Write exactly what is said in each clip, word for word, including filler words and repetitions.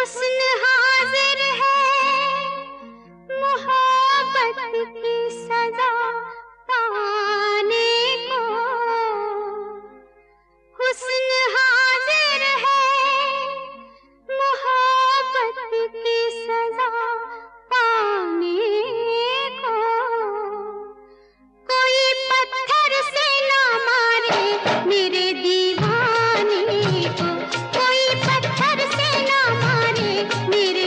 हुस्न हाजिर है मोहब्बत की सजा पाने को, हुस्न हाजिर है मोहब्बत की सजा पाने को। कोई पत्थर से ना मारे मेरे दीवाने को, कोई पत्थर से ना मारे मेरे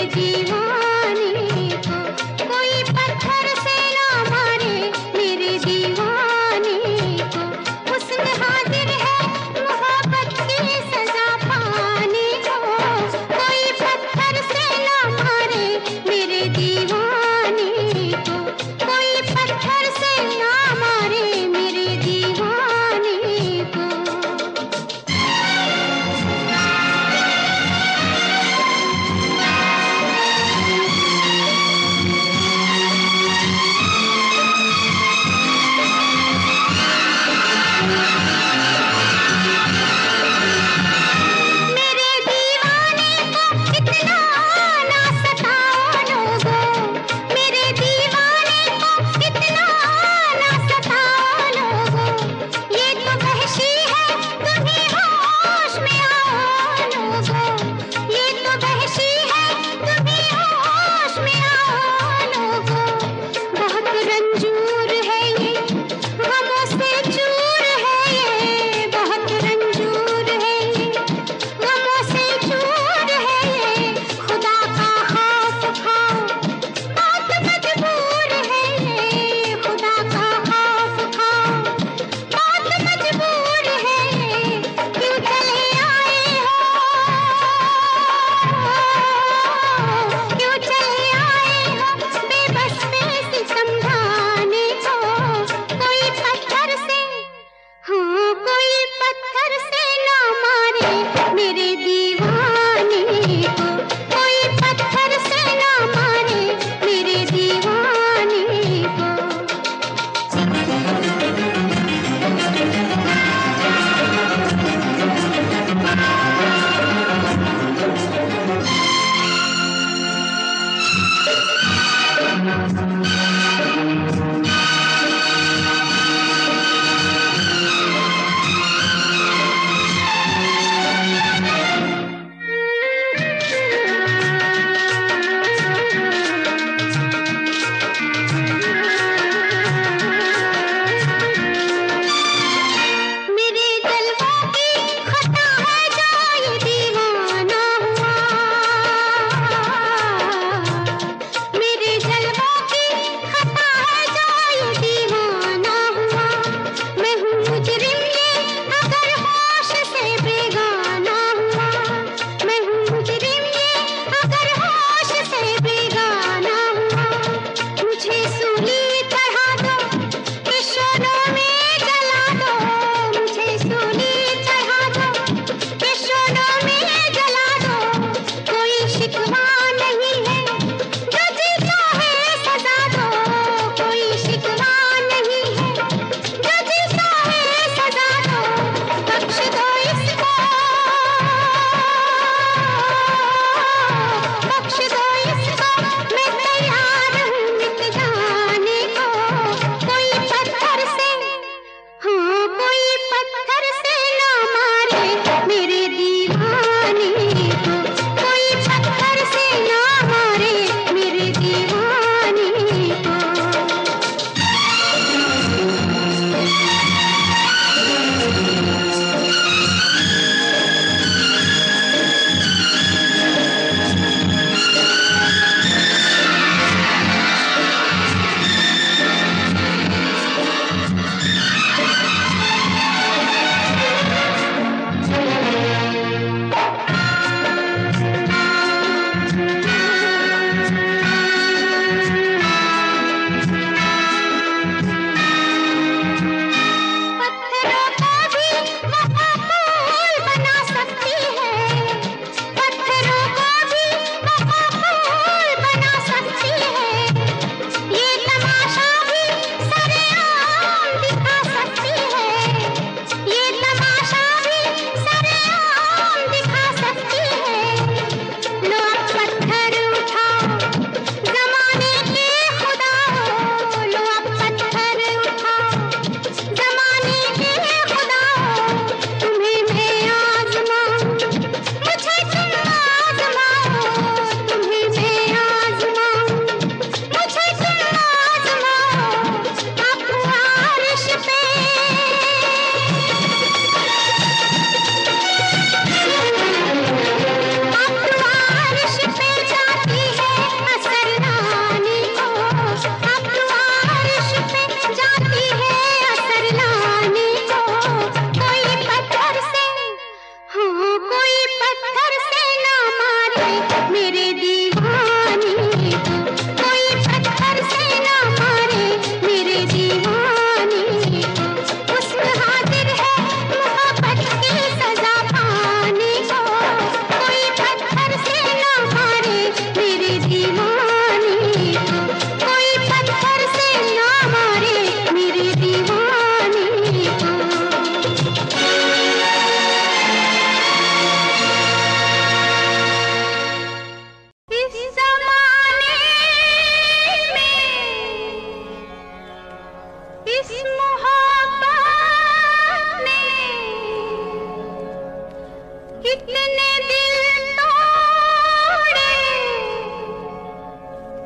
कितने दिल तोड़े,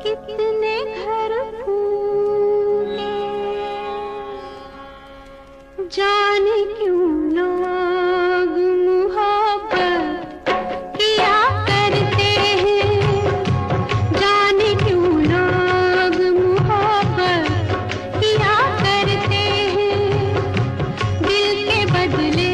कितने घर फूले, जाने क्यों लोग मोहब्बत किया करते हैं, जाने क्यों लोग मोहब्बत किया करते हैं। दिल के बदले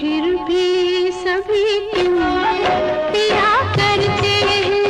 फिर भी सभी क्यों पिया करते हैं।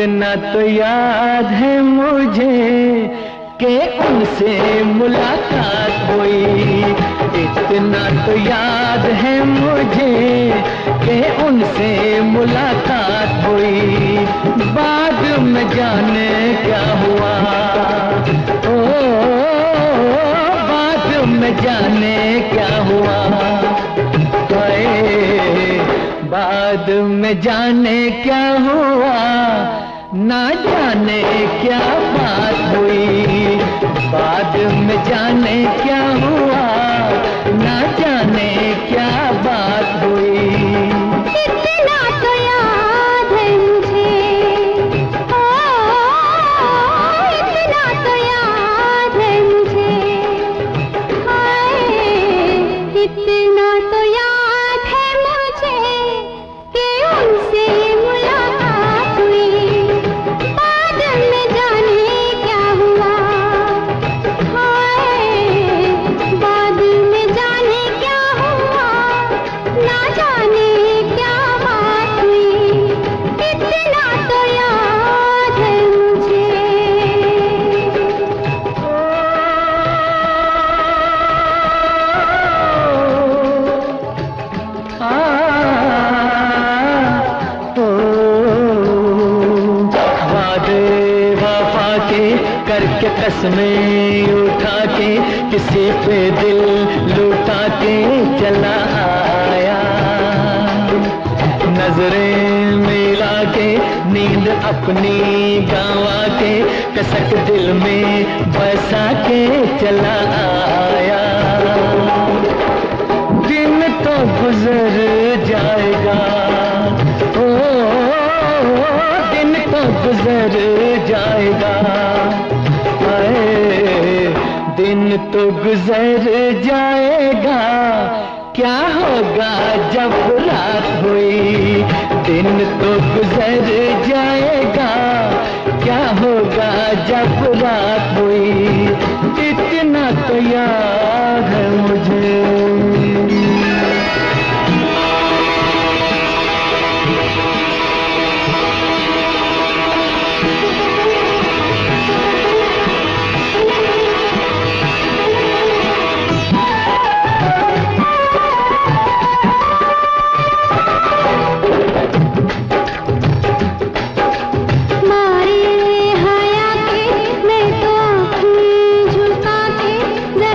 इतना तो याद है मुझे कि उनसे मुलाकात हुई, इतना तो याद है मुझे कि उनसे मुलाकात हुई। बाद में जाने क्या हुआ, ओ बाद में जाने क्या हुआ, बाद में जाने क्या हुआ, ना जाने क्या बात हुई। बाद में जाने क्या हुआ, ना जाने क्या बात हुई। करके कसमें उठा के किसी पे दिल लुटा के चला आया, नजरें मिला के नींद अपनी गंवा के कसक दिल में बसा के चला आया। दिन तो गुजर जाएगा, ओ, दिन तो गुजर जाएगा, दिन तो गुजर जाएगा, क्या होगा जब रात हुई। दिन तो गुजर जाएगा, क्या होगा जब रात हुई। इतना तो याद है मुझे।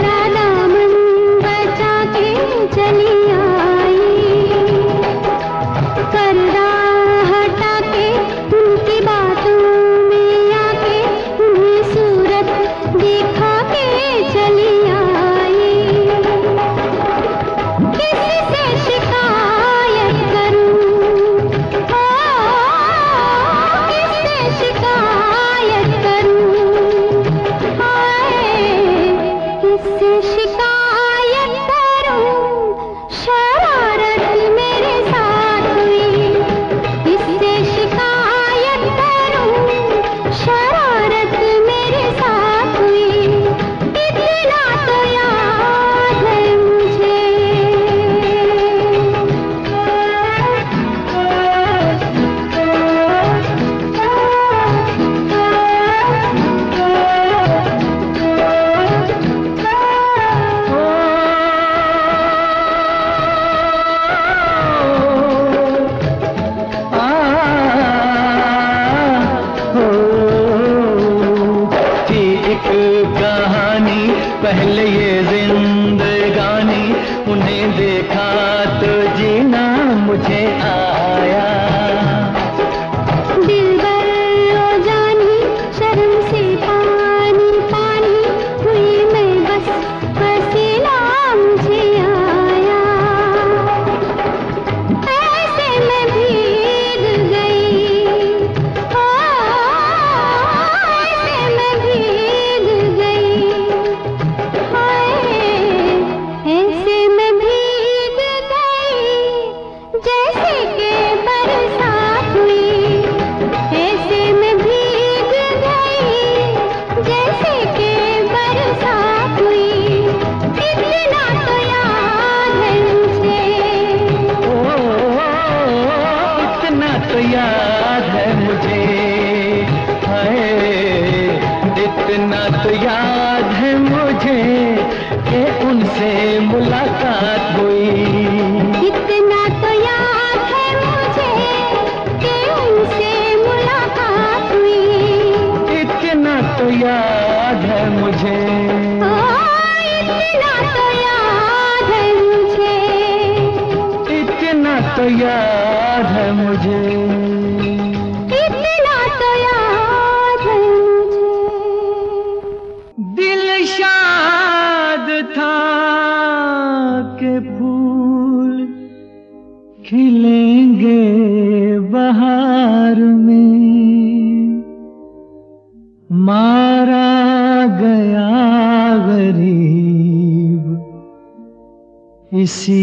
ना मुलाकात हुई। इतना तो याद है मुझे कि उनसे मुलाकात हुई। इतना तो याद है मुझे, ओ, इतना तो याद है मुझे, इतना तो याद है मुझे। खिलेंगे बहार में, मारा गया गरीब इसी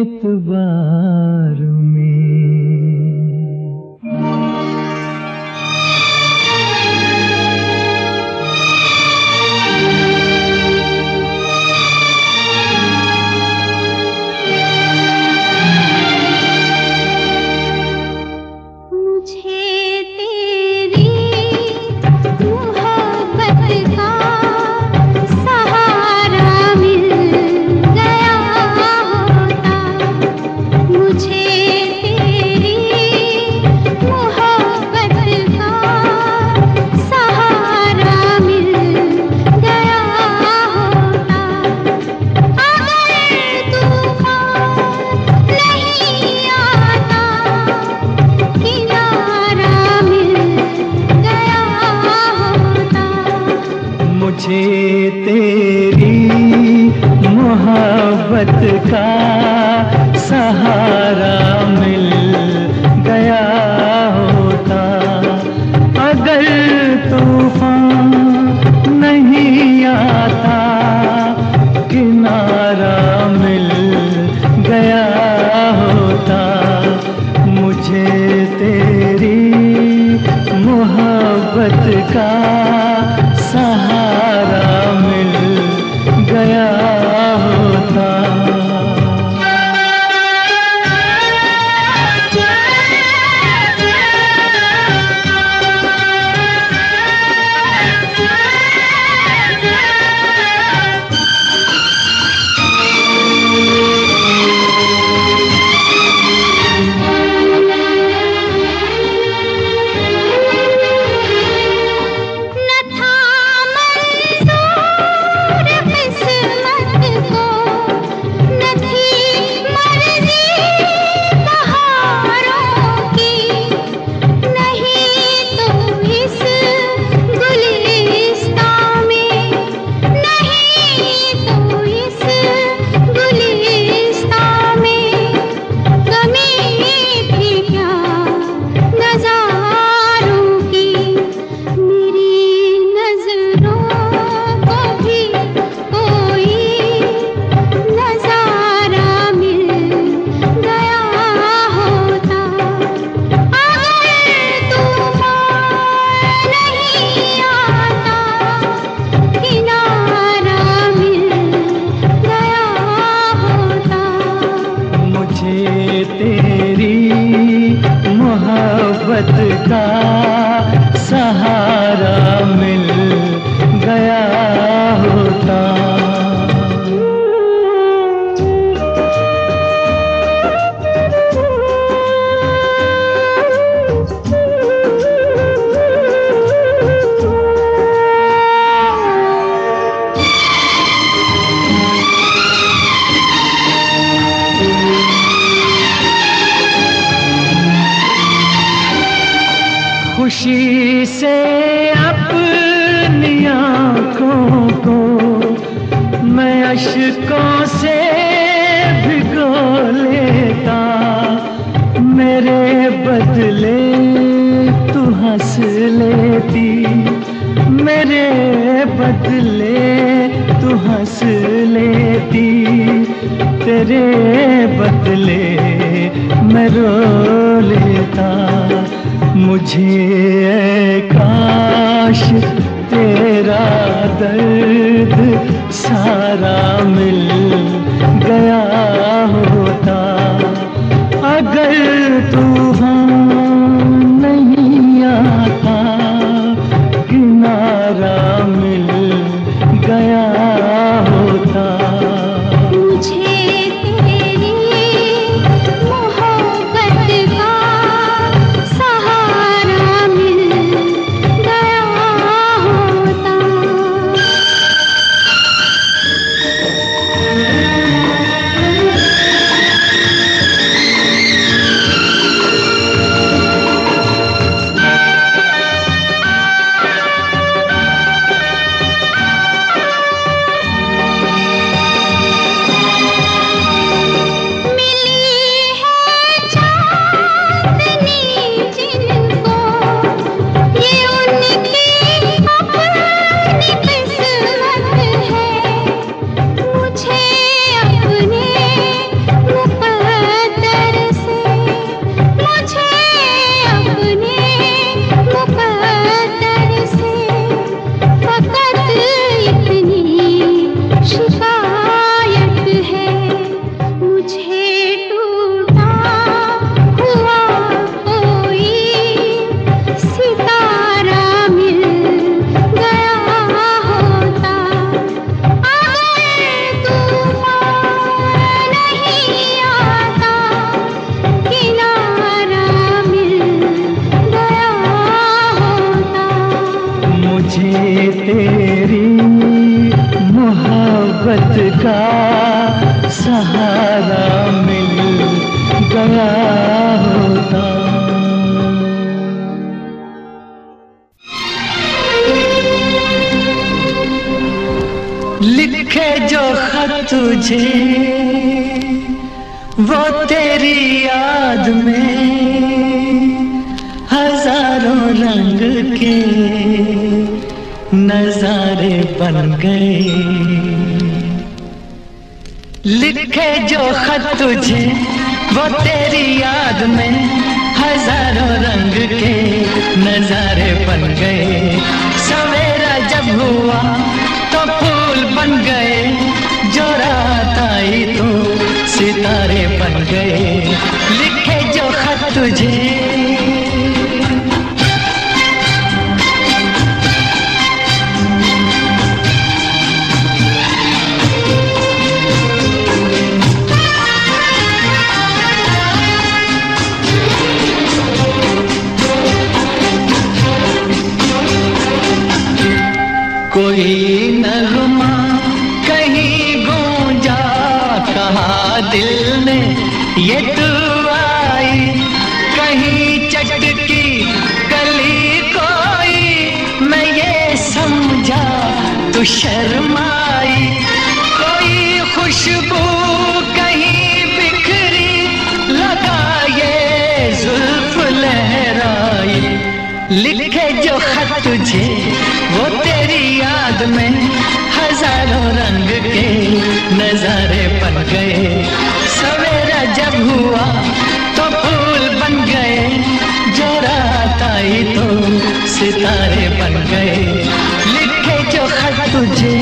एतबार में। किनारा मिल गया होता। सहारा मिल गया होता। लिखे जो खत तुझे वो तेरी याद में हजारों रंग के नजारे बन गए। लिखे जो खत तुझे वो तेरी याद में हजारों रंग के नजारे बन गए। सवेरा जब हुआ तो फूल बन गए, जो रात आई तो सितारे बन गए। लिखे जो खत तुझे नगमा कहीं गूंजा, कहा दिल ने ये तू आई। कहीं चटकी गली कोई, मैं ये समझा तू शर्माई। कोई खुशबू कहीं बिखरी, लगा ये जुल्फ लहराई। लिखे जो खत तुझे वो तेरी याद में हजारों रंग के नजारे बन गए। सवेरा जब हुआ तो फूल बन गए, जो रात आई तो सितारे बन गए। लिखे जो खत तुझे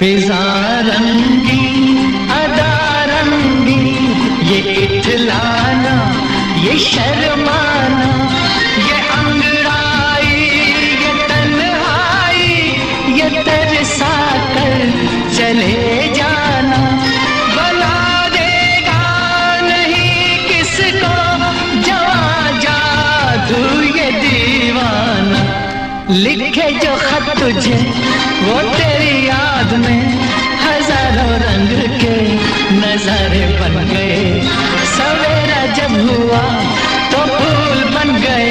फिजा रंगी अदा रंगी, ये इतलाना ये शर्माना, ये अंगड़ाई ये तन्हाई, ये तरसा कर चले जाना। बना देगा नहीं किसको जवा जादू ये दीवाना। लिखे जो खत तुझे वो तेरी याद में हजारों रंग के नजारे बन गए। सवेरा जब हुआ तो फूल बन गए,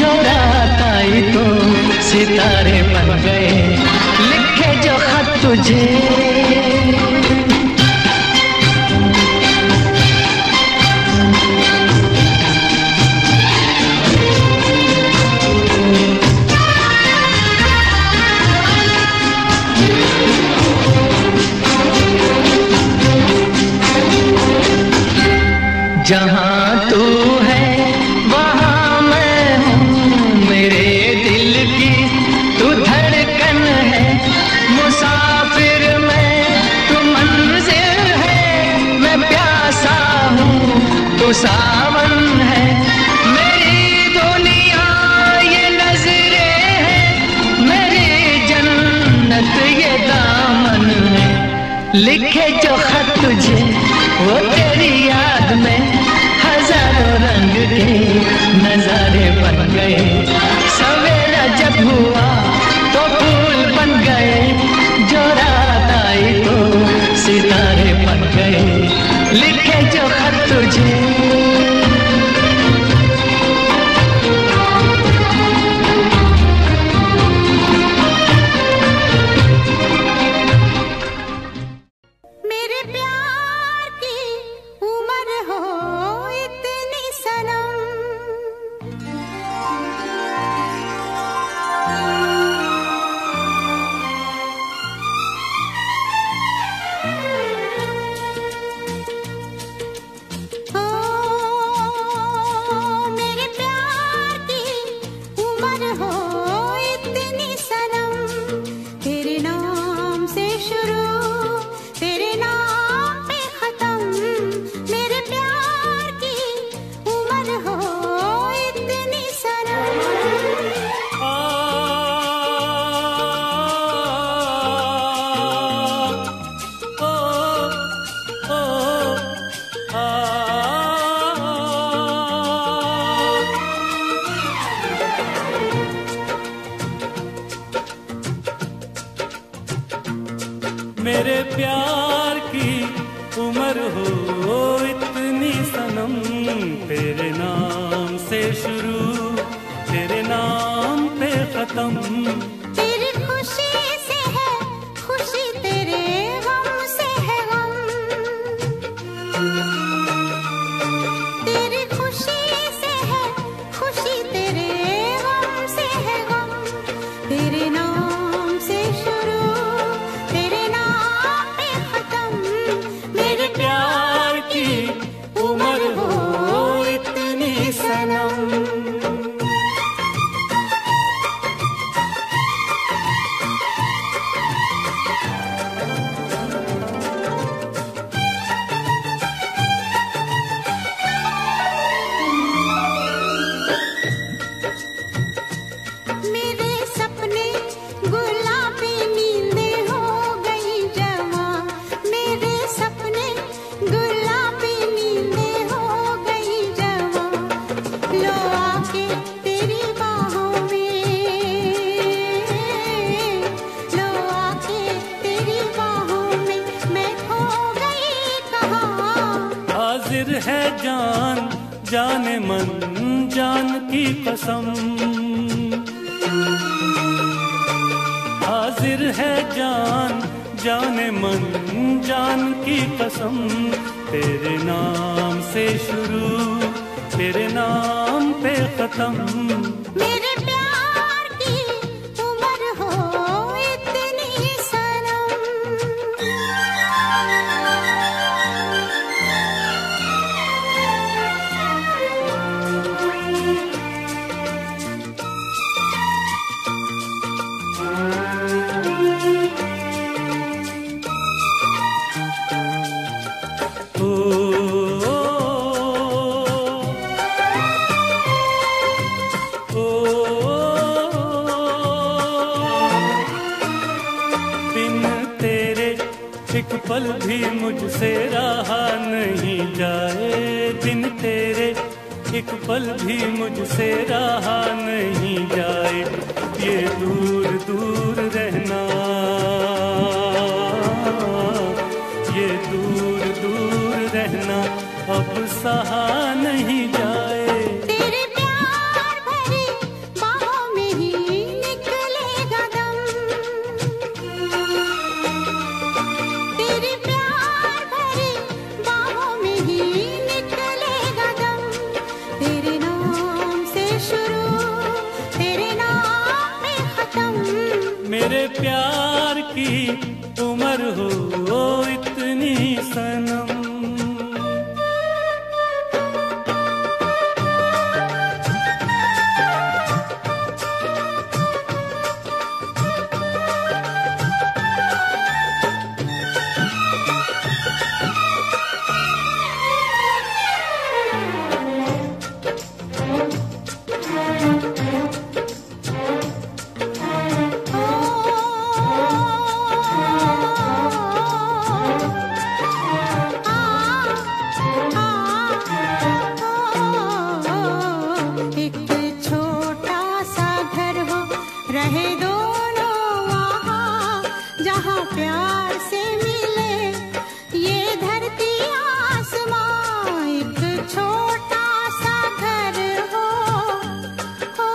जो रात आई तो सितारे बन गए। लिखे जो खत तुझे जहाँ तू है वहाँ मैं हूँ, मेरे दिल की तू धड़कन है। मुसाफिर मैं तू मंजिल है, मैं प्यासा हूँ तू सावन है। मेरी दुनिया ये नजरे है, मेरी जन्नत ये दामन है। लिखे जो खत तुझे वो तेरी याद में हजारों रंग के नजारे बन गए। सवेरा जब हुआ तो फूल बन गए, जो रात आई तो सितारे बन गए। लिखे जो खत तुझे मेरे प्यार की उम्र हो इतनी सनम, तेरे नाम से शुरू तेरे नाम पे खत्म। तेरी खुशी से है खुशी, तेरे गम से है गम। तेरी खुशी से है खुशी, तेरे गम से है गम। तेरे नाम से शुरू तेरे नाम पे खत्म। मेरे प्यार की उम्र हो इतनी सनम। है जान जाने मन जान की कसम, हाजिर है जान जाने मन जान की कसम। तेरे नाम से शुरू तेरे नाम पे खत्म। एक पल भी मुझसे रहा नहीं जाए दिन तेरे, एक पल भी मुझसे रहा नहीं जाए। ये दूर दूर रहना, ये दूर दूर रहना अब सहा नहीं जाए। मेरे प्यार की उम्र हो इतनी सनम। प्यार से मिले ये धरती आसमां, एक छोटा सा घर हो, हो।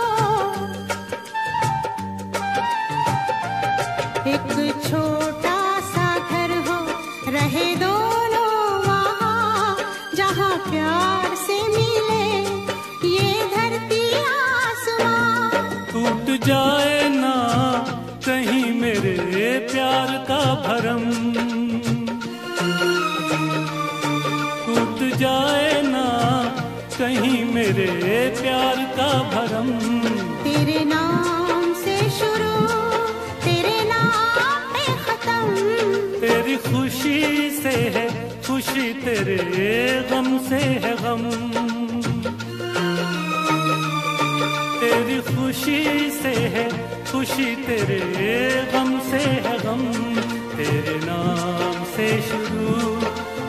एक छोटा सा घर हो, रहे दोनों वहाँ जहाँ प्यार से मिले ये धरती आसमां। टूट जाए ना कहीं मेरे प्यार का भरम, टूट जाए ना कहीं मेरे प्यार का भरम। तेरे नाम से शुरू तेरे नाम पे खत्म। तेरी खुशी से है खुशी, तेरे गम से है गम। तेरी खुशी से है खुशी, तेरे गम से है गम। तेरे नाम से शुरू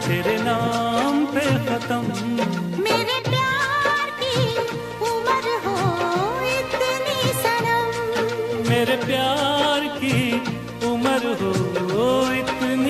तेरे नाम पे खत्म। मेरे प्यार की उम्र हो इतनी सनम। मेरे प्यार की उम्र हो इतनी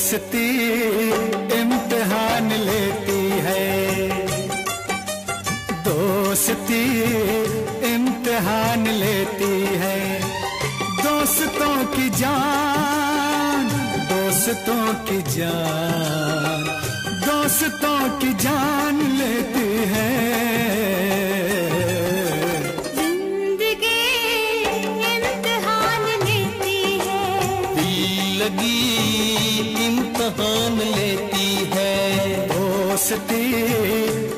दोस्ती इम्तिहान लेती है, दोस्ती इम्तिहान लेती है। दोस्तों की जान, दोस्तों की जान, दोस्तों की जान लेती है। लगी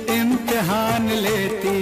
इम्तिहान लेती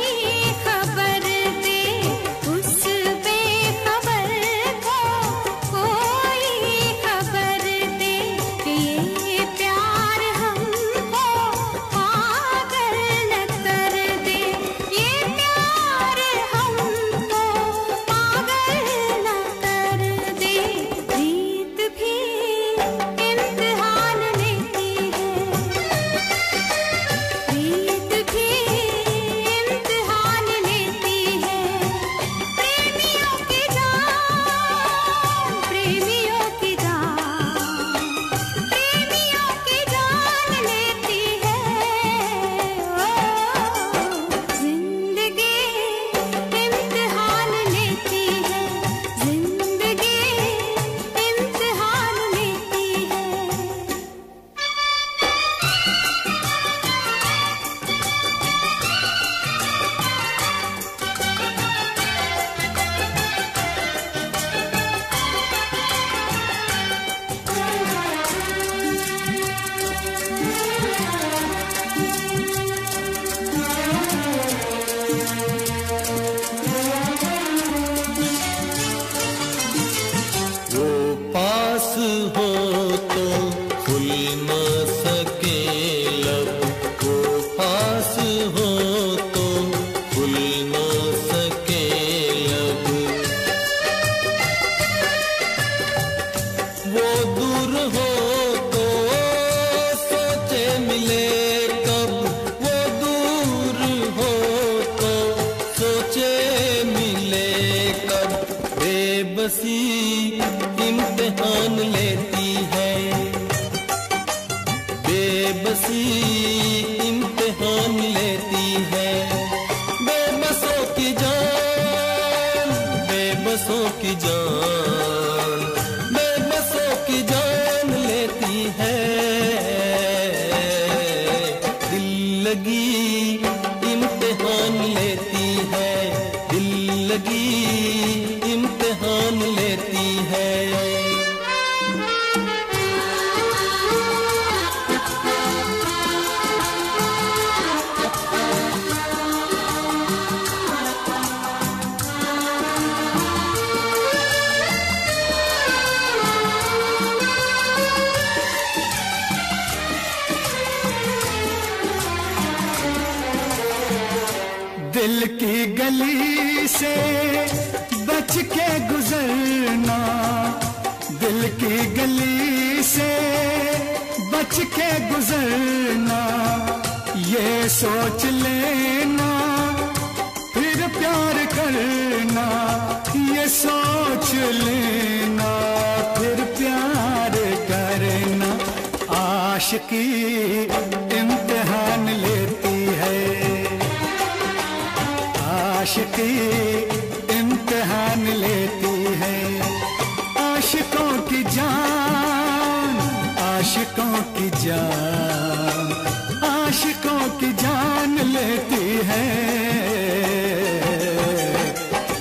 है,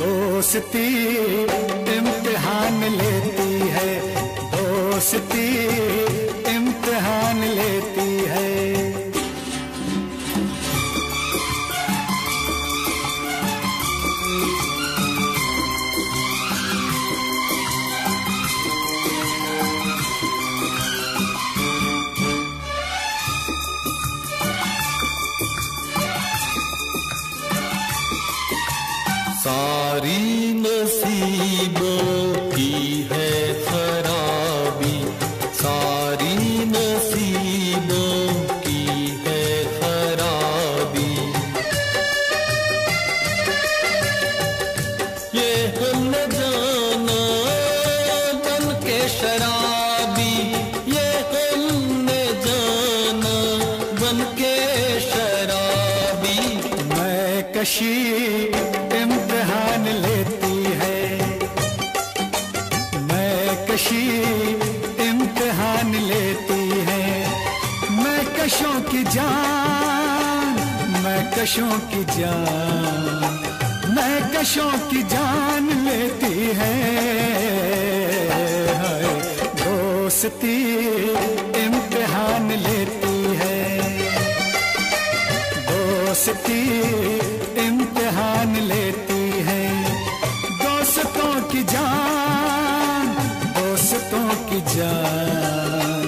दोस्ती इम्तिहान लेती है। हमारी नसीबों की है खराबी, सारी नसीबों की है खराबी। ये हम न जाना बन के शराबी, ये हम न जाना बन के शराबी। मैं कशी लेती है, मैं कशी इम्तिहान लेती है। मैं कशों की जान, मैं कशों की जान, मैं कशों की जान लेती है। दोस्ती इम्तिहान लेती है, दोस्ती इम्तिहान लेती है। दोस्तों की जान, दोस्तों की जान,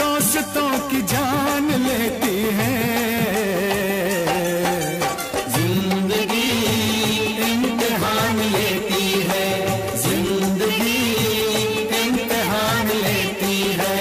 दोस्तों की जान लेती है। जिंदगी इम्तिहान लेती है, जिंदगी इम्तिहान लेती है।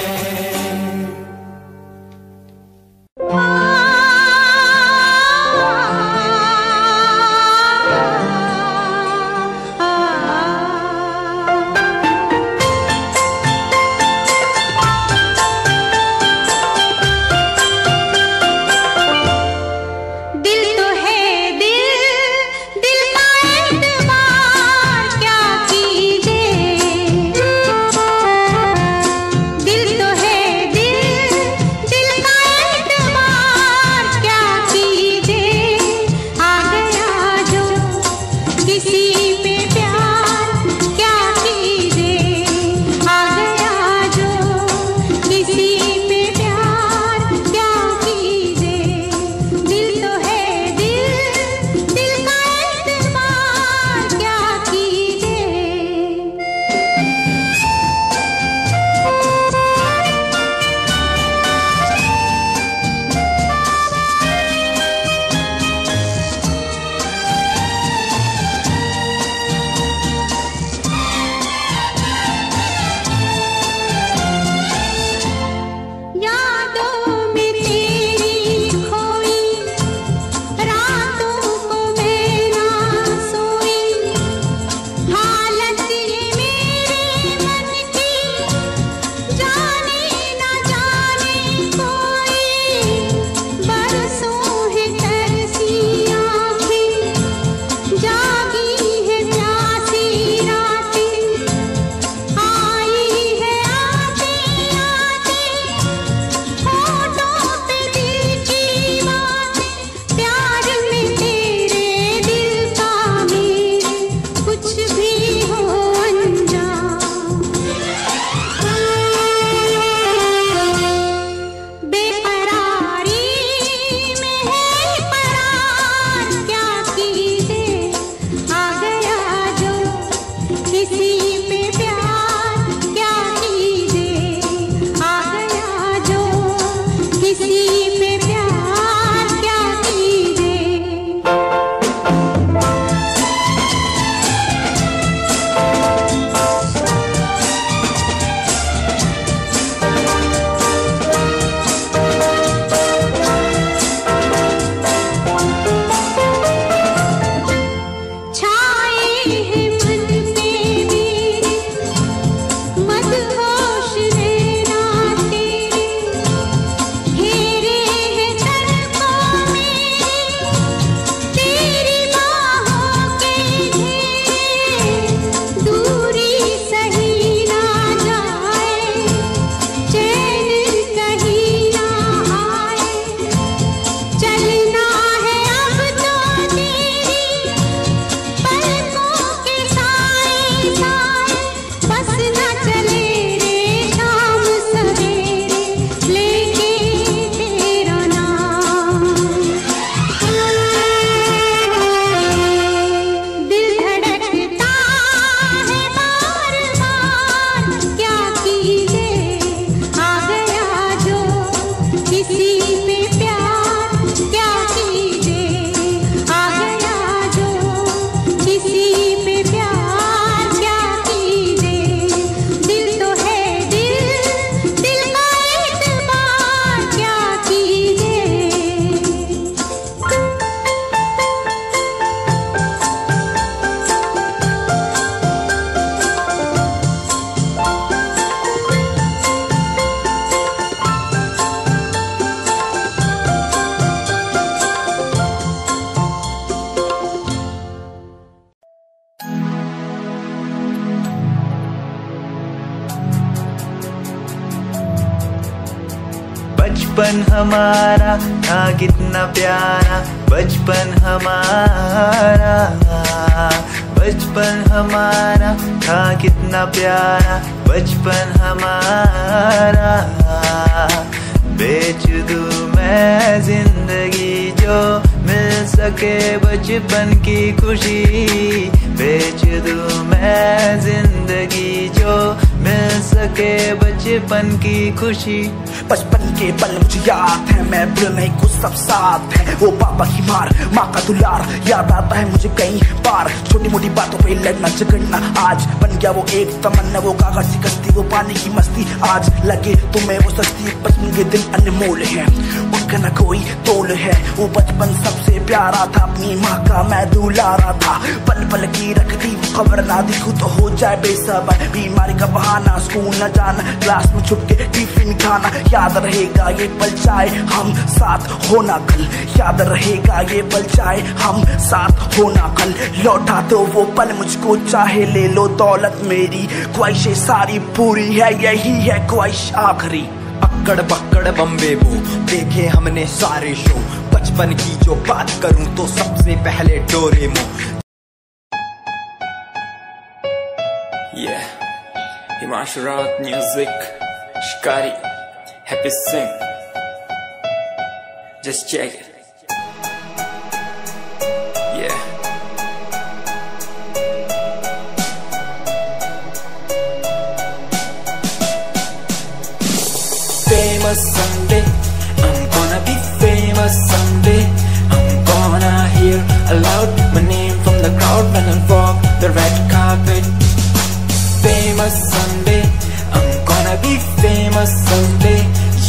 बचपन हमारा था कितना प्यारा, बचपन हमारा, बचपन हमारा था कितना प्यारा, बचपन हमारा। बेच दूं मैं जिंदगी जो मिल सके बचपन की खुशी, बेच दूं मैं जिंदगी जो मिल सके बचपन की खुशी। बचपन के पल मुझे याद है, मैं भूल नहीं कुछ सब साथ है, वो पापा की मार, माँ का दुलार याद आता है मुझे कई बार। छोटी मोटी बातों पे लड़ना झगड़ना आज बन गया वो एक तमन्ना, वो कागज की कश्ती, वो पानी की मस्ती आज लगे तुम्हें वो सस्ती। बचपन के दिन अनमोल है, उनका न कोई तोल है, वो बचपन सबसे प्यारा था, अपनी माँ का मैं दुलारा था। पल पल की रखती खबर ना दिखू तो हो जाए बेसब्र, बीमारी का बहाना, स्कूल न जाना, क्लास में छुप के टिफिन खाना। याद रहेगा ये पल चाहे हम साथ होना कल, याद रहेगा ये पल चाहे हम साथ होना कल। लौटा तो वो पल मुझको, चाहे ले लो दौलत मेरी, ख्वाहिशें सारी पूरी है, यही है ख्वाहिश आखिरी। अक्कड़ बक्कड़ बम्बे वो देखे हमने सारे शो, बचपन की जो बात करूं तो सबसे पहले डोरेमोन। ये हिमांशु रावत म्यूजिक, शिकारी, Happy Sing, just check it. Yeah. Famous someday, I'm gonna be famous someday. I'm gonna hear aloud my name from the crowd when I walk the red carpet. Famous someday, I'm gonna be famous someday.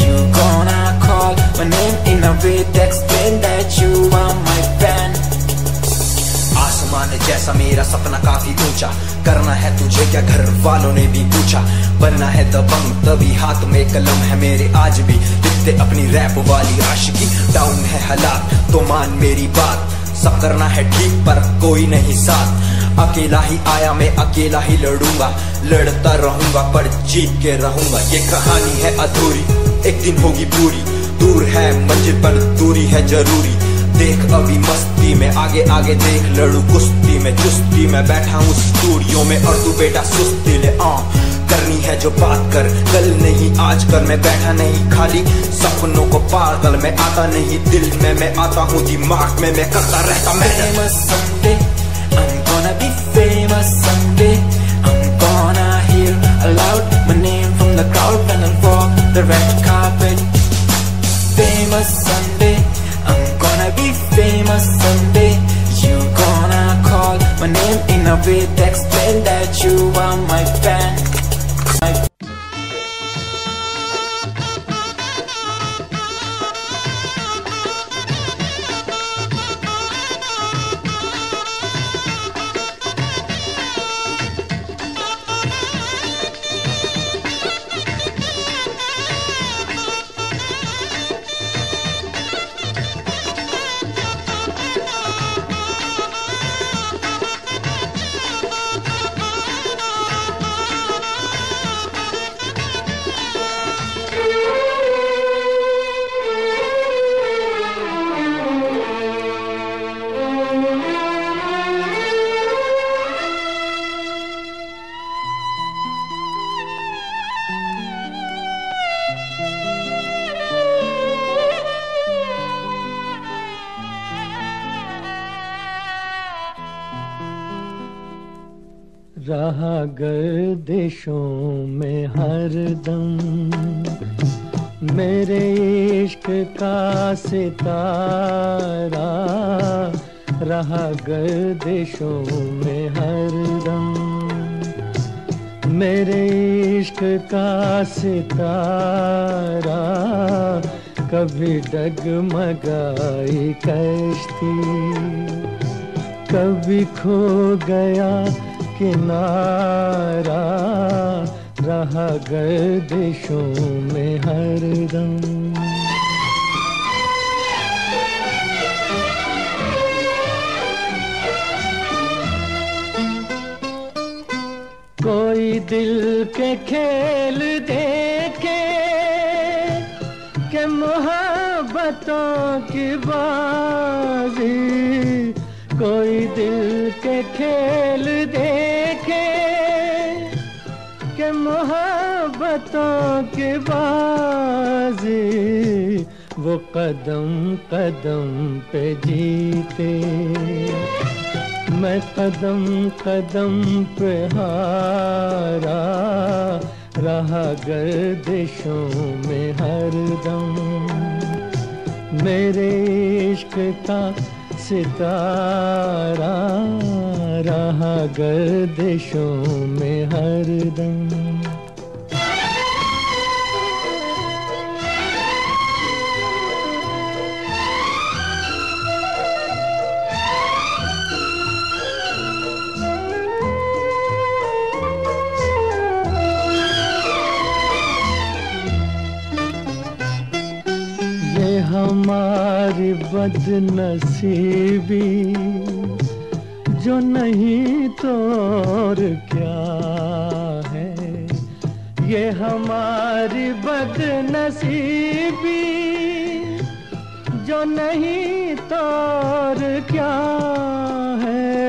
You gonna call my name in a way to explain that you are my fan. आसमान जैसा मेरा सपना काफी ऊंचा, करना है तुझे क्या घर वालों ने भी पूछा, बनना है दबंग तभी हाथ में कलम है मेरे आज भी लिखते अपनी रैप वाली आशिकी। डाउन है हालात तो मान मेरी बात, सब करना है ठीक पर कोई नहीं साथ। अकेला ही आया मैं अकेला ही लड़ूंगा, लड़ता रहूंगा पर जीत के रहूंगा। ये कहानी है अधूरी एक दिन होगी पूरी, दूर है मंजिल पर दूरी है जरूरी। देख अभी मस्ती में आगे आगे देख, लड़ू कुश्ती में चुस्ती में, बैठा हूँ स्टूडियो में और तू बेटा सुस्ती ले। आ करनी है जो बात कर, कल नहीं आज कर, मैं बैठा नहीं खाली सपनों को पागल, मैं आता नहीं दिल में, मैं आता हूँ दिमाग में, मैं करता रहता मैं। Famous someday, I'm gonna be famous someday. I'm gonna hear aloud my name from the crowd when I walk the red carpet. Famous someday, I'm gonna be famous someday. You gonna call my name in a way to explain that you are my fan. रहा गर्दिशों में हर दम मेरे इश्क का सितारा, रहा गर्दिशों में हर दम मेरे इश्क का सितारा। कभी डगमगाई कश्ती, कभी खो गया किनारा, रहा गर्दिशों में हरदम। कोई दिल के खेल देखे के मुह नजरों की बाजी कोई दिल के खेल देखे के मोहब्बतों की बाजी वो कदम कदम पे जीते मैं कदम कदम पे हारा रहा गर्दिशों में हरदम मेरे इश्क का सितारा रहा गर्दिशों में हरदम। हमारी बदनसीबी जो नहीं तो और क्या है ये हमारी बदनसीबी जो नहीं तो और क्या है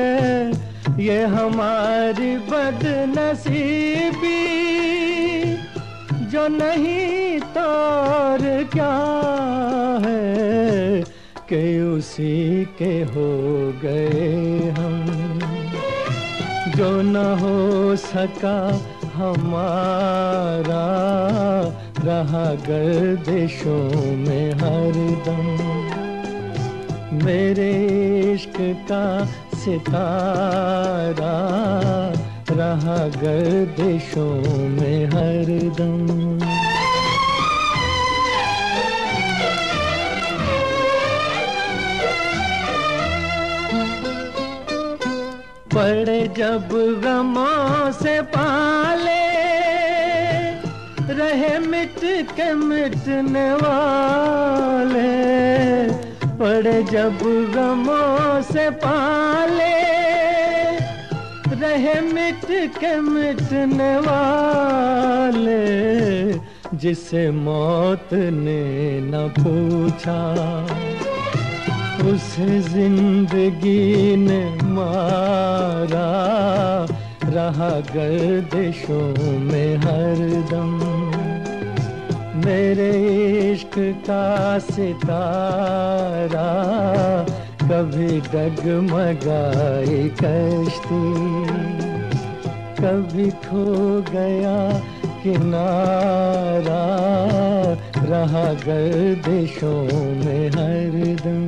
ये हमारी बदनसीबी जो नहीं तो और क्या है कि उसी के हो गए हम जो न हो सका हमारा रहा गर्दिशों में हरदम मेरे इश्क का सितारा रहा गर्दिशों में हरदम। पड़े जब गमों से पाले रहे मिट के मिटने वाले पड़े जब गमों से पाले रहे मिट के मिटने वाले जिसे मौत ने न पूछा उसे जिंदगी ने मारा रहा गर्दिशों में हरदम मेरे इश्क का सितारा कभी डगमगाई कश्ती कभी खो गया किनारा रहा गर्दिशों में हरदम।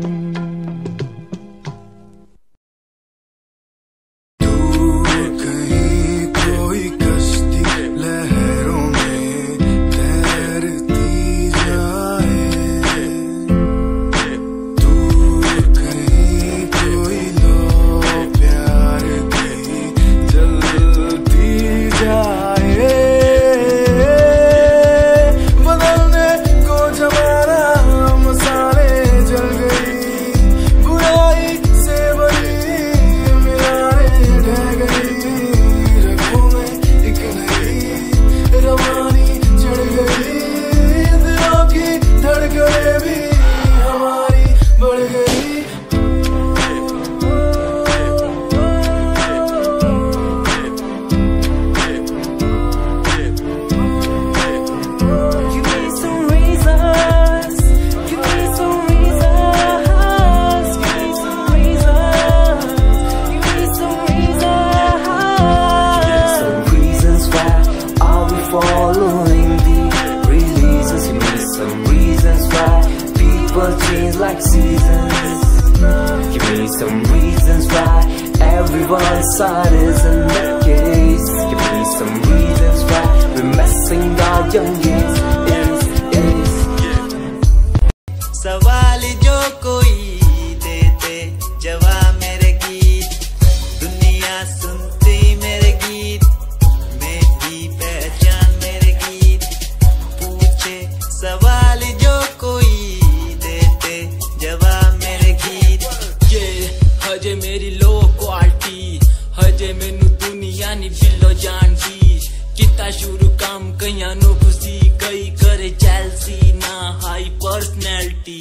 कई करे चैल्सी ना हाई पर्सनैलिटी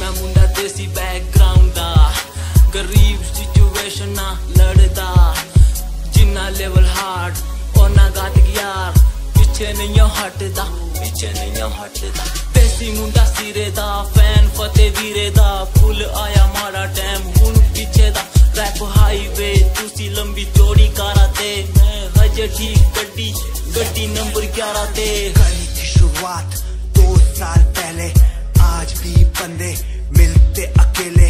मैं मुंडा देसी बैकग्राउंड दा, गरीब सिचुएशन ना लड़दा, जिन्ना लेवल हार्ड और ना गातक यार, पिछे नहीं हटदा, पिछे नहीं हटदा। देसी मुंडा सिरे दा, फैन फते वीरे दा, फुल आया मारा टाइम हुन पीछे दा। रैप हाईवे तुसी लंबी चौड़ी कारा ते, मैं हजे ठीक गड्डी गड्डी नंबर ग्यारह ते। करी थी शुरुआत दो साल पहले, आज भी बंदे मिलते अकेले।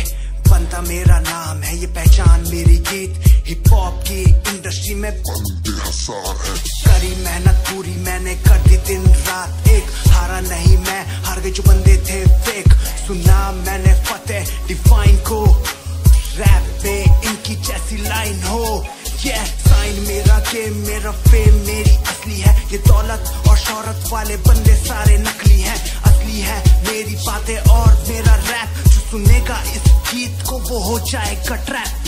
बंदा मेरा नाम है, ये पहचान मेरी। गीत हिप हॉप की इंडस्ट्री में बंदे हसार है। करी मेहनत पूरी मैंने, कर दी दिन रात एक। हारा नहीं मैं, हार गए जो बंदे थे फेक। सुना मैंने फतेह डिफाइन को, रैप पे इनकी जैसी लाइन हो। ये साइन मेरा के मेरा फेम मेरी असली है। ये दौलत और शोहरत वाले बंदे सारे नकली हैं। असली है मेरी बातें और मेरा रैप, जो सुनेगा इस गीत को वो हो जाएगा ट्रैप।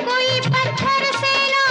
कोई पत्थर से ना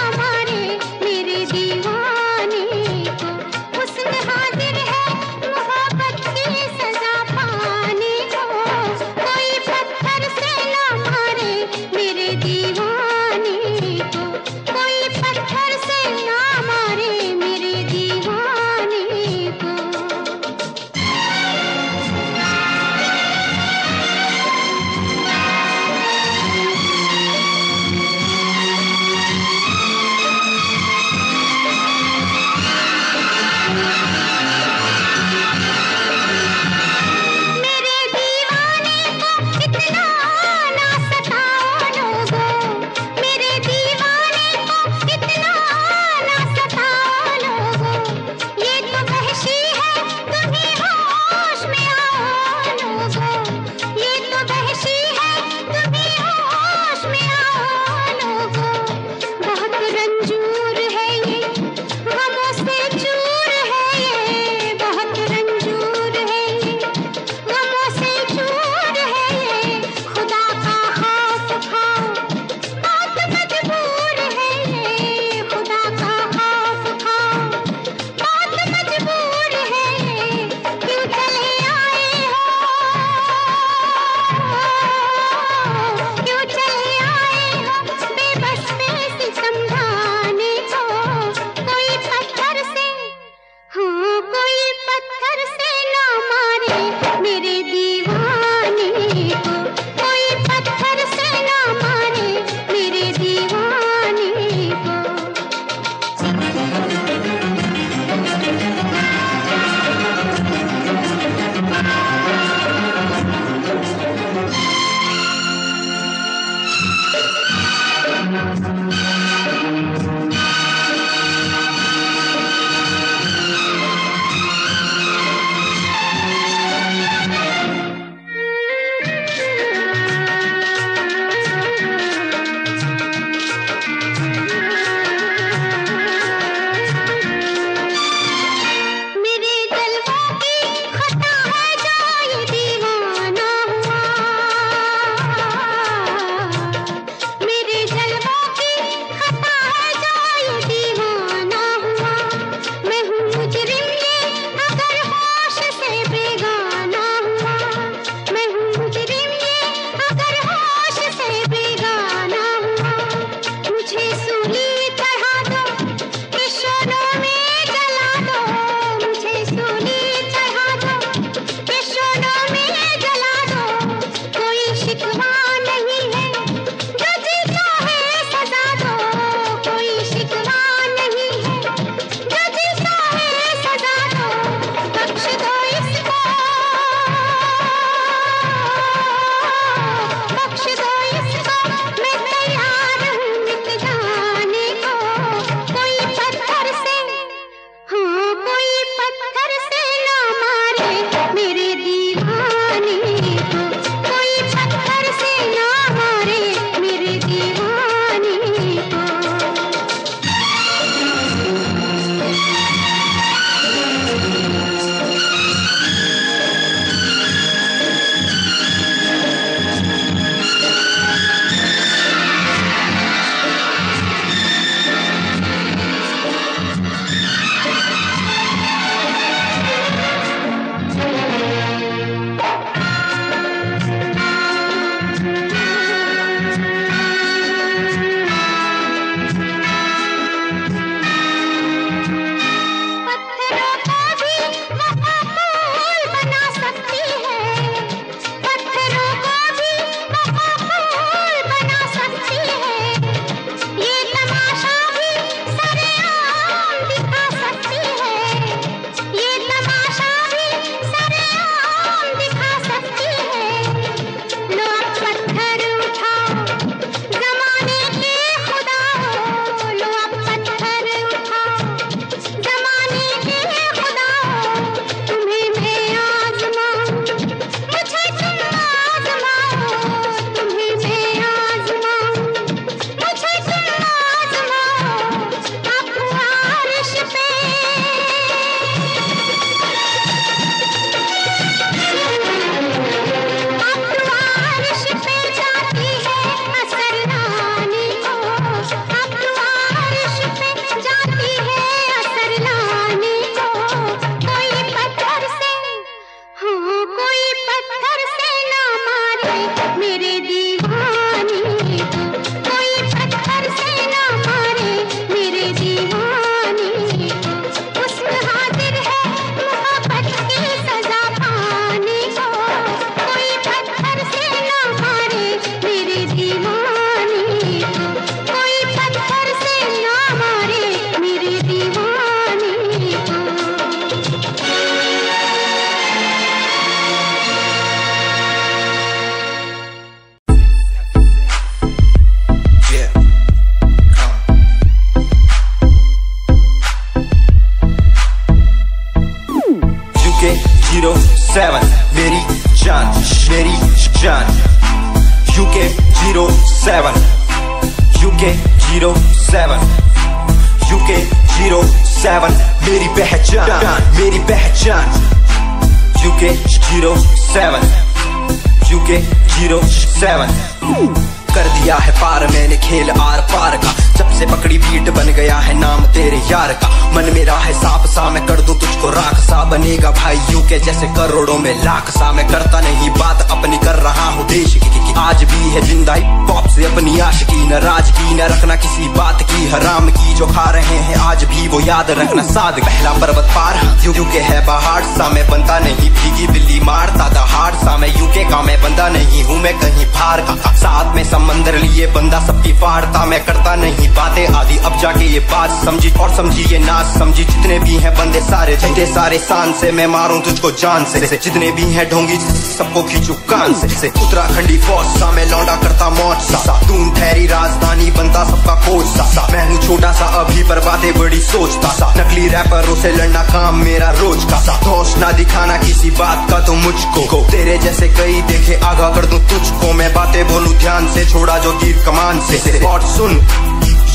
U K zero seven मेरी पहचान, मेरी पहचान U K zero seven U K zero seven कर दिया है पार मैंने खेल आर पार का, जब से पकड़ी बीट बन गया है नाम तेरे यार का। मन मेरा है साफ सा, मैं कर दूं तुझको राख सा, बनेगा भाई यूके जैसे करोड़ों में लाख सा। मैं करता नहीं बात अपनी, कर रहा हूँ देश की, की, की आज भी है जिंदा हिप हॉप से अपनी आशिकी। न राज की न रखना किसी बात की, हराम की जो खा रहे हैं आज भी वो याद रखना साद। पहला पर्वत पार यूके है पहाड़ सा, मैं बनता नहीं भीगी बिल्ली मारता था हाड़ सा। मैं यूके का मैं बंदा नहीं हूँ, मैं कहीं बाहर का, साथ में समंदर लिए बंदा सबकी फाड़ता। मैं करता नहीं बातें आदि, अब जाके ये बात समझी और समझी ये नाच समझी। जितने भी हैं बंदे सारे झंडे सारे शान से, मैं मारूं तुझको जान से। जितने भी हैं ढोंगी सबको खींचू कान से। उत्तराखंडी फौज सा मैं लौंडा करता मौत सा, तून ठहरी राजधानी बनता सबका कोच सा। मैं हूँ छोटा सा अभी पर बातें बड़ी सोचता सा, नकली रैपरों से लड़ना काम मेरा रोज का सा। होश ना दिखाना किसी बात का तो मुझको, तेरे जैसे कई देखे आगा कर दूं तुझको। मैं बातें बोलूं ध्यान से, छोड़ा जो तीर कमान से। और सुन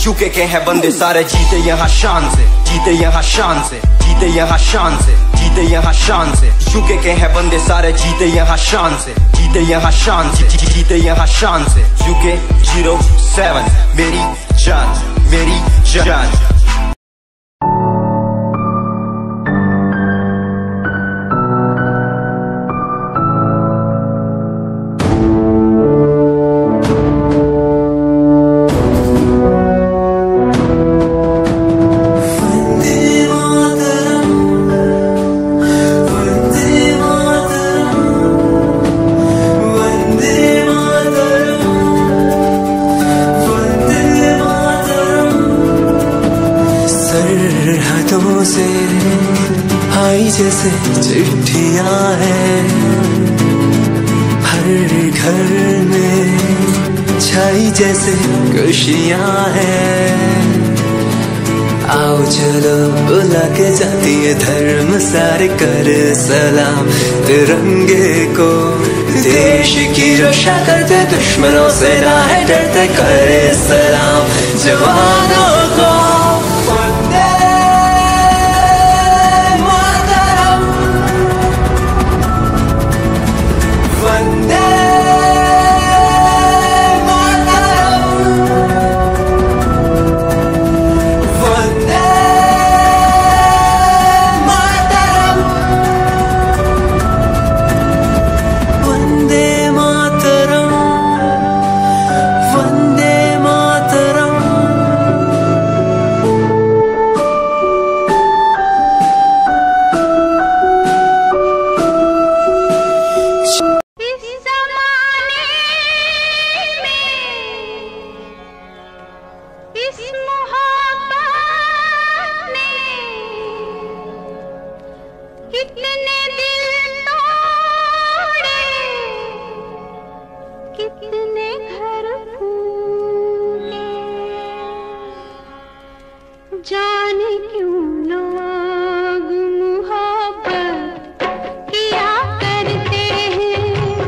यूके के हैं बंदे सारे जीते यहाँ शान से, जीते यहाँ शान से, जीते यहाँ शान से, जीते यहाँ शान से। यूके के हैं बंदे सारे जीते यहाँ शान से, जीते यहाँ शान से, जीते यहाँ शान से। यूके जीरो सेवन मेरी जान, मेरी जान। जैसे चिट्ठियां हैं हर घर में छाई, जैसे खुशियां हैं। आओ चलो बुला के जाती है धर्म सारे कर सलाम तिरंगे को। देश की रक्षा करते दुश्मनों से ना है डरते, करे सलाम जवानों को। जाने क्यों लोग मुहब्बत किया करते हैं,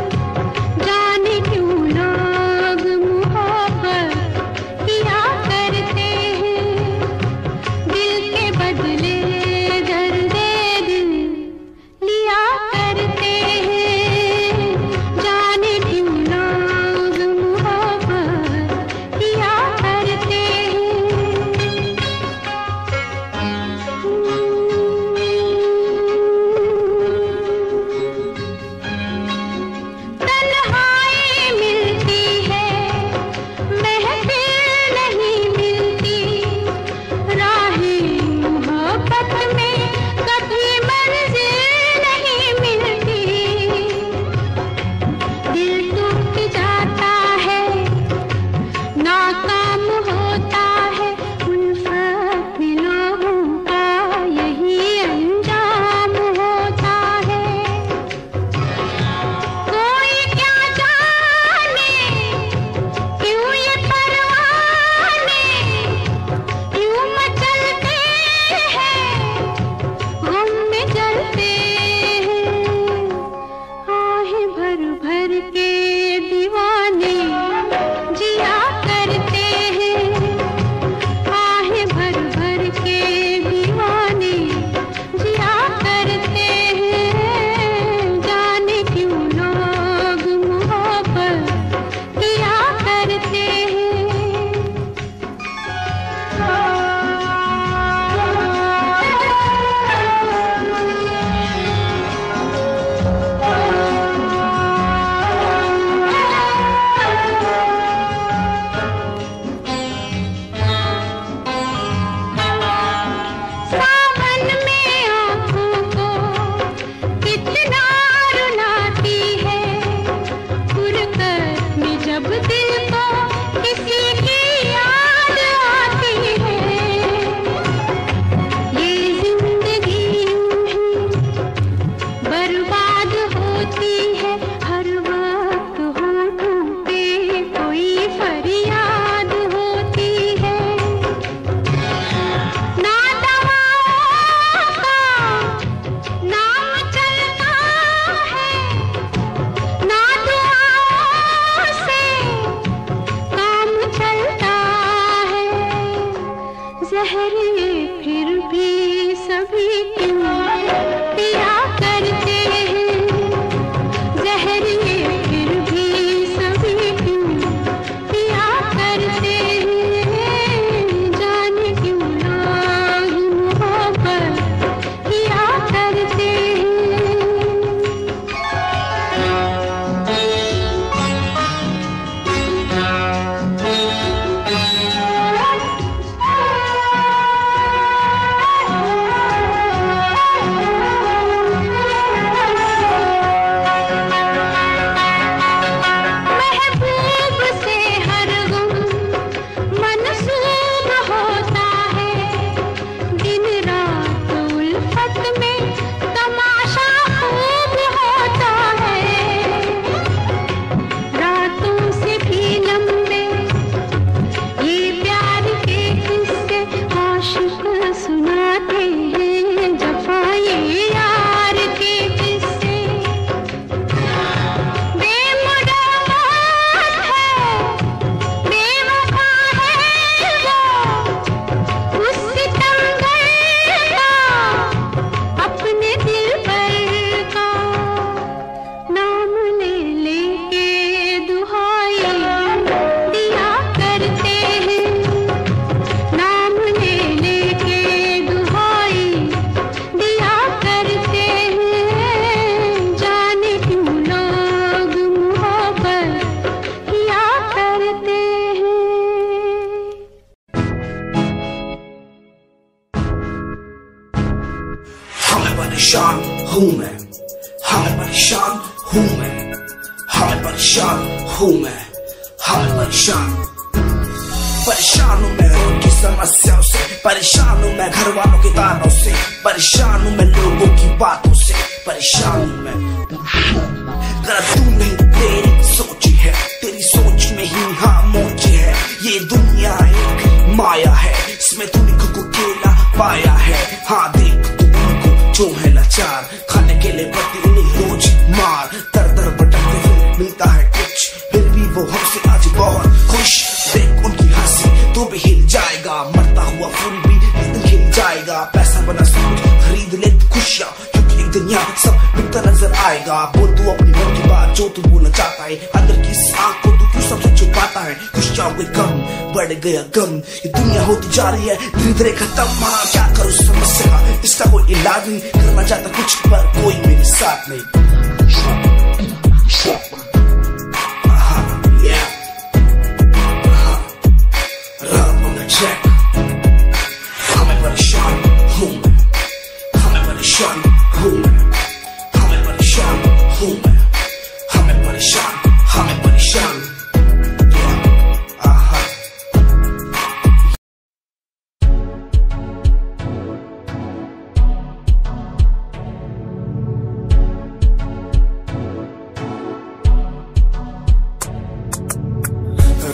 जाने क्यों लोग मुहब्बत किया करते हैं। दिल के बदले दर्द दिल लिया करते हैं, जाने क्यों लोग मुहब्बत किया करते हैं। ठहरे फिर भी सभी पिया करते हैं जहरी फिर भी सभी पिया करते हैं जाने क्यों ना मोहब्बत पिया करते हैं। परेशान हूँ मैं, हाल परेशान हूँ मैं, हाल परेशान हूँ मैं, हाल परेशान परेशान हूँ मैं रोड की समस्याओं से, परेशान हूँ मैं घर वालों के तानों से, परेशान हूँ मैं लोगों की बातों से, परेशान हूँ मैं। जरा तूने तेरी सोची है, तेरी सोच में ही हाँ मोची है, ये दुनिया एक माया है, इसमें तूने खुद को केला पाया है। हाँ देख जो है लाचार खाने के लिए पति उन्हें रोज मार, दर दर भटकते हुए मिलता है कुछ, फिर भी वो हमसे आज बहुत खुश, देख उनकी हंसी तो भी हिल जाएगा, मरता हुआ फूल भी खिल जाएगा, पैसा बना सब खरीद ले खुशियाँ क्योंकि एक दुनिया सब बिकता नजर आएगा। बोल तू अपनी मन की बात जो तू बोलना चाहता है, अंदर की आँख को तू क्यों सबसे छुपाता है, खुशियाँ कोई कम बढ़ गया गम, ये दुनिया होती जा रही है धीरे धीरे खत्म। हाँ क्या करूँ समस्या का इसका कोई इलाज नहीं, करना चाहता कुछ पर कोई मेरे साथ नहीं। हमें परेशान हूँ मैं, हमें परेशान हूँ मैं, हमें परेशान हूँ मैं, हमें परेशान, हमें परेशान।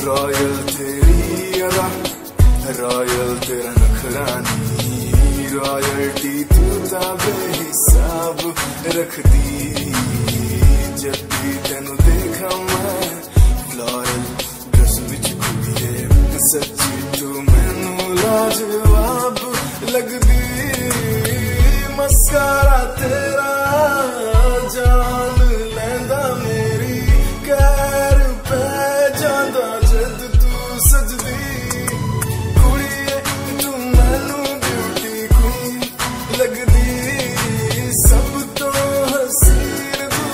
रॉयल तेरी अदा, रॉयल तेरा नखरानी, रॉयल्टी तू ताबे हिसाब रखती, जब भी तेनू देखा मैं फ्लोरल ड्रेस विच खुले, सच्ची तू मैनू लाजवाब लगदी, मस्कारा तेरा जान लैंदा मेरी कैर पे जांदा, सब तो हसीन,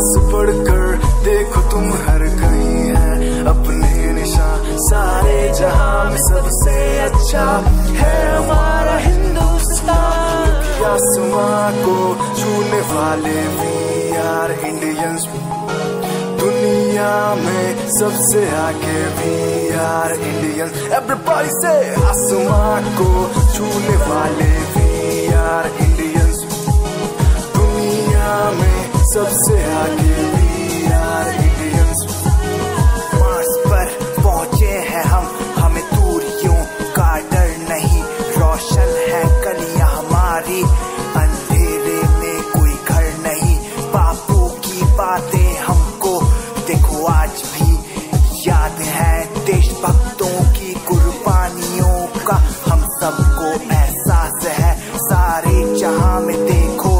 पास पढ़कर देखो तुम हर कहीं है अपने निशान, सारे जहां में सबसे अच्छा है हमारा हिंदुस्तान। आसमां को छूने वाले भी यार इंडियंस, दुनिया में सबसे आगे भी यार इंडियंस। एवरीबॉडी से आसमां को छूने वाले भी यार इंडियंस, दुनिया में सबसे आगे भी यार इंडियंस। मार्स पर पहुंचे हैं हम, हमें दूरियों का डर नहीं, रोशन है कलियां हमारी, अंधेरे में कोई घर नहीं। बापू की बातें हमको देखो आज भी याद है, देशभक्तों की कुर्बानियों का हम सबको एहसास है। सारे जहां में देखो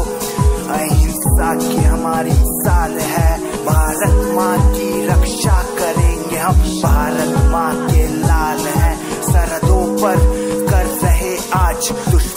अहिंसा की हमारी साल है, भारत माँ की रक्षा करेंगे हम, भारत माँ के लाल हैं। सरहदों पर कर रहे आज